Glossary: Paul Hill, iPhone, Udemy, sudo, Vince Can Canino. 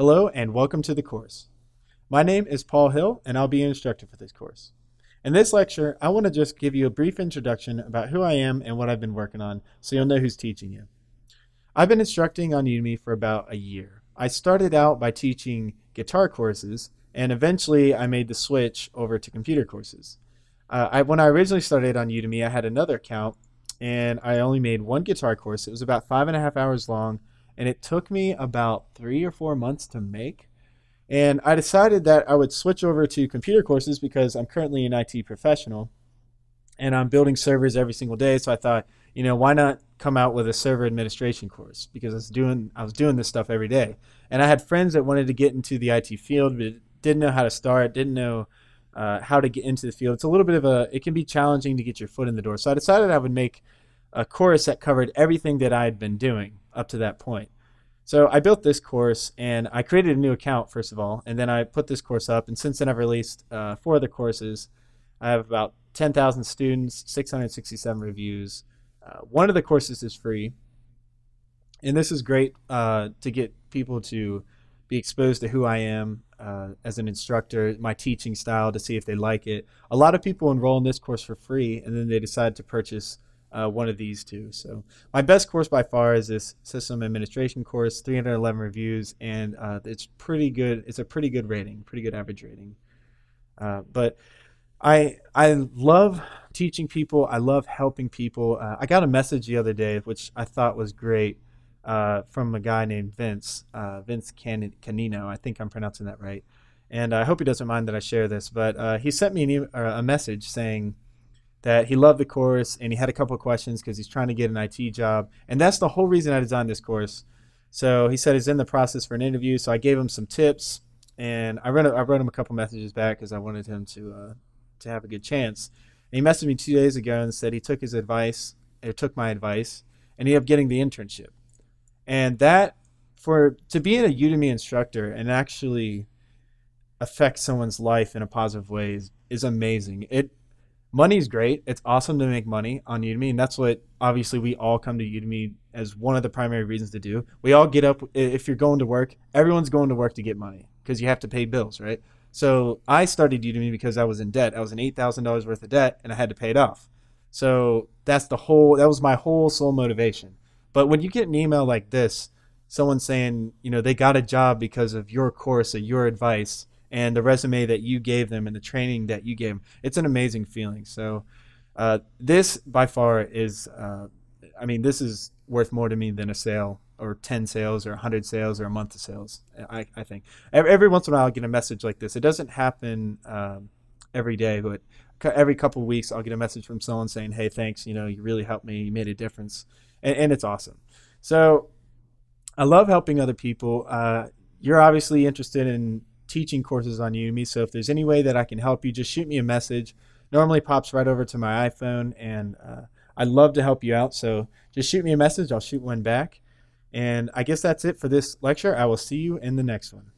Hello and welcome to the course. My name is Paul Hill and I'll be your instructor for this course. In this lecture, I want to just give you a brief introduction about who I am and what I've been working on so you'll know who's teaching you. I've been instructing on Udemy for about a year. I started out by teaching guitar courses and eventually I made the switch over to computer courses. When I originally started on Udemy, I had another account and I only made one guitar course. It was about 5.5 hours long. And it took me about 3 or 4 months to make. And I decided that I would switch over to computer courses because I'm currently an IT professional and I'm building servers every single day. So I thought, you know, why not come out with a server administration course? Because I was doing this stuff every day. And I had friends that wanted to get into the IT field, but didn't know how to start, didn't know how to get into the field. It's a little bit of it can be challenging to get your foot in the door. So I decided I would make a course that covered everything that I had been doing up to that point. So I built this course and I created a new account first of all, and then I put this course up, and since then I've released 4 other courses. I have about 10,000 students, 667 reviews. One of the courses is free, and this is great to get people to be exposed to who I am as an instructor, my teaching style, to see if they like it. A lot of people enroll in this course for free and then they decide to purchase one of these two. So my best course by far is this system administration course, 311 reviews, and it's pretty good. It's a pretty good rating, pretty good average rating. But I love teaching people. I love helping people. I got a message the other day, which I thought was great, from a guy named Vince Can Canino. I think I'm pronouncing that right. And I hope he doesn't mind that I share this, but he sent me a message saying that he loved the course and he had a couple of questions because he's trying to get an IT job. And that's the whole reason I designed this course. So he said he's in the process for an interview. So I gave him some tips and I wrote him a couple messages back because I wanted him to have a good chance. And he messaged me 2 days ago and said he took his advice, or took my advice, and ended up getting the internship. And that, to be a Udemy instructor and actually affect someone's life in a positive way is amazing. Money's great. It's awesome to make money on Udemy, and that's what obviously we all come to Udemy as one of the primary reasons to do. We all get up, if you're going to work, everyone's going to work to get money because you have to pay bills, right? So I started Udemy because I was in debt. I was in $8,000 worth of debt and I had to pay it off. So that was my whole sole motivation. But when you get an email like this, someone saying, you know, they got a job because of your course or your advice, and the resume that you gave them and the training that you gave them, it's an amazing feeling. So this by far is, I mean, this is worth more to me than a sale or 10 sales or 100 sales or a month of sales, I think. Every once in a while I'll get a message like this. It doesn't happen every day, but every couple of weeks I'll get a message from someone saying, hey, thanks, you know, you really helped me, you made a difference, and it's awesome. So I love helping other people. You're obviously interested in teaching courses on Udemy, so if there's any way that I can help you, just shoot me a message. Normally pops right over to my iPhone, and I'd love to help you out, so just shoot me a message. I'll shoot one back. And I guess that's it for this lecture. I will see you in the next one.